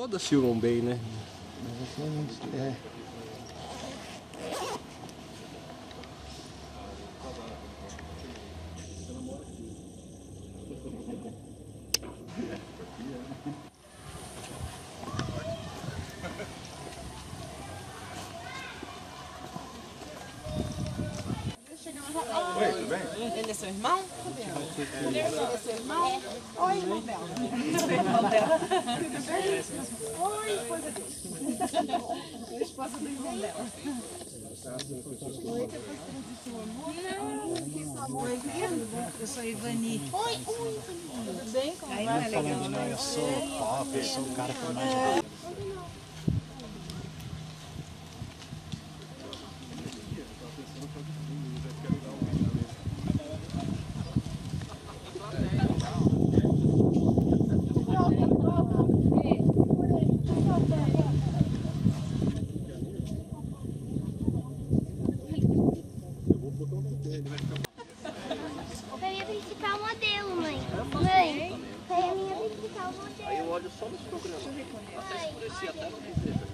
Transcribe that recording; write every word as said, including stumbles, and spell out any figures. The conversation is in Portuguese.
todas silvam bem, né? Mas assim é muito... É. Oi, tudo bem? Ele é seu irmão? Ele é seu irmão? Oi, irmão dela. Tudo bem? Oi, esposa dele. Eu esposa do irmão dela. Oi, que eu posso amor. Eu sou Ivani. Oi, oi, tudo bem? Como vai? Não é legal, não. Eu sou pop, eu sou o cara que mais... Aí eu olho só nos programas. Até escurecia até no